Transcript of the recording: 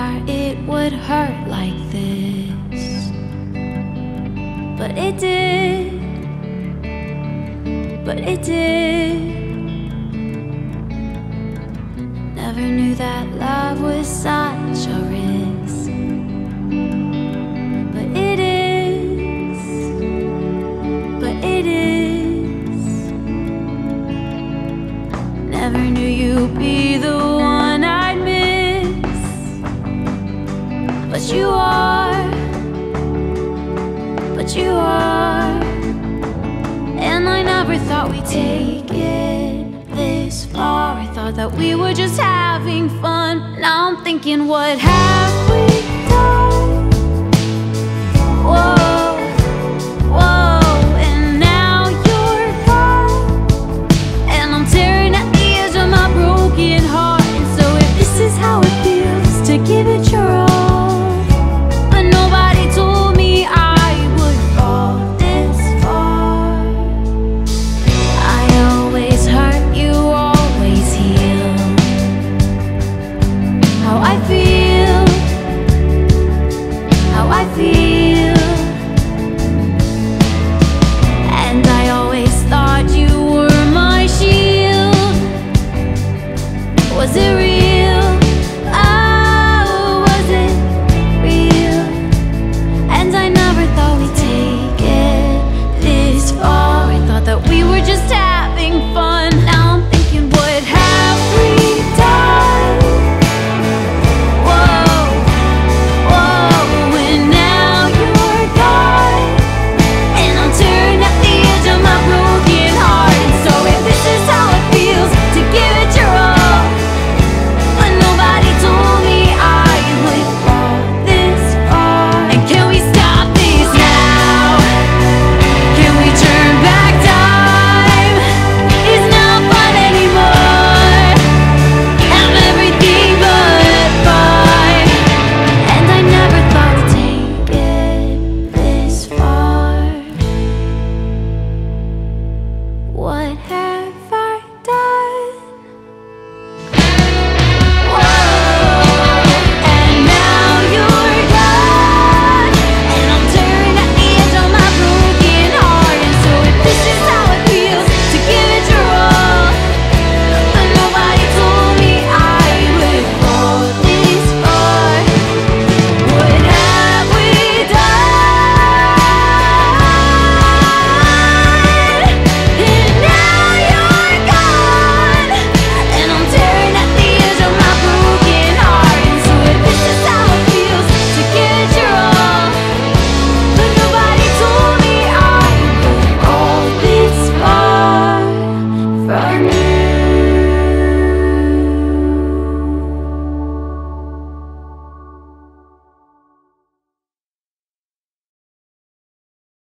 desire it would hurt like this, but it did, but it did. Never knew that love was such a risk, but it is, but it is. Never knew you'd be the one I'd miss, but you are, but you are. And I never thought we'd take it this far. I thought that we were just having fun. Now I'm thinking, what happened?